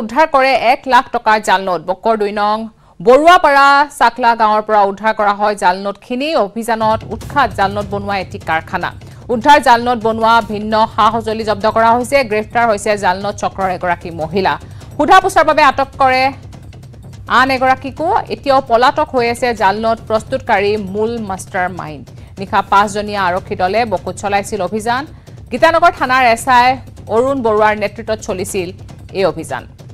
উদ্ধার করে 1 লাখ টাকার জাল নোট বক্কৰ 2 নং বৰুৱাপাৰা সাকলা গাঁৱৰ পৰা উদ্ধার কৰা হয় জাল নোটখিনি অভিযানত উৎখাত জাল নোট বনোৱা এটি কাৰখানা উদ্ধার জাল নোট বনোৱা ভিন্ন হাহজলি জব্দ কৰা হৈছে গ্ৰেফতাৰ হৈছে জাল নোট চক্ৰৰ এগৰাকী মহিলা হুধাপুছৰ বাবে আটক কৰে আন এগৰাকীকো এতিয়াও পলাতক হৈ আছে জাল নোট প্ৰস্তুতকাৰী মূল মাষ্টাৰমাইন্ড নিখা 5 জনীয়া আৰক্ষী দলে বকু চলাইছিল অভিযান গীতানগৰ থানাৰ এসআই অৰুণ বৰুৱাৰ নেতৃত্বত চলিছিল এই অভিযান অলিম্পিকৰ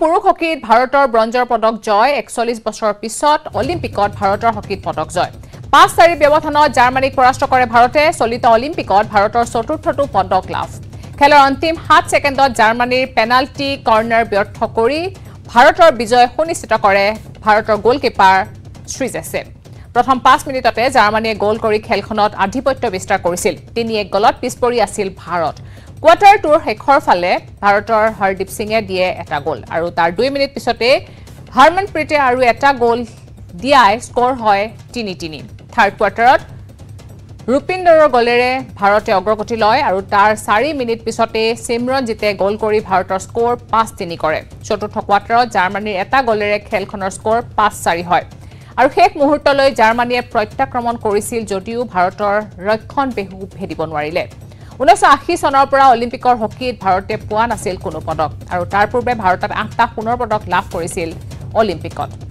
পুৰুষ হকীত ভাৰতৰ ব্ৰঞ্জৰ পদক জয় 41 বছৰ পিছত অলিম্পিকত ভাৰতৰ হকীত পদক জয় 5-4 ব্যৱধানত জাৰ্মানীক পৰাস্ত কৰে ভাৰতে চলিত অলিম্পিকত ভাৰতৰ চতুৰ্থটো পদক লাভ খেলৰ অন্তিম 7 ছেকেণ্ডত জাৰ্মানীৰ পেনাল্টি কৰ্নাৰ ব্যৰ্থ কৰি ভাৰতৰ বিজয় সুনিশ্চিত কৰে ভাৰতৰ গোলকিপাৰ শ্ৰীজেছে প্ৰথম 5 মিনিটতে জাৰ্মানীয়ে গোল কৰি খেলখনত আধিপত্য বিস্তাৰ কৰিছিল 3-1 গলত পিছপৰি আছিল ভাৰত কোৱাৰ্টাৰ টুৰ হেখৰ ফালে ভাৰতৰ হৰদীপ সিঙে দিয়ে এটা গোল আৰু তাৰ 2 মিনিট পিছতে হৰমনপ্ৰীতে আৰু এটা গোল দিয়াই স্কোৰ হয় 3-3 থার্ড কোৱাৰ্টাৰত ৰূপিন্দৰৰ গলেৰে ভাৰতে অগ্ৰগতি লয় আৰু তাৰ 4 মিনিট পিছতে সিমৰনজিতে গোল কৰি ভাৰতৰ স্কোৰ 5-3 কৰে চতুৰ্থ কোৱাৰ্টাৰত জাৰ্মানীৰ এটা গোলেৰে খেলখনৰ স্কোৰ 5-4 হয় আৰু শেষ মুহূৰ্তলৈ জাৰ্মানীয়ে প্ৰত্যাক্ৰমণ কৰিছিল যদিও ভাৰতৰ ৰক্ষণ বেহু ভেদিব নোৱাৰিলে 1980 চনৰ পৰা অলিম্পিকৰ হকীত ভাৰতে পোৱা নাছিল কোনো পদক আৰু তাৰ পূৰ্বে ভাৰতত 8টা সোণৰ পদক লাভ কৰিছিল অলিম্পিকত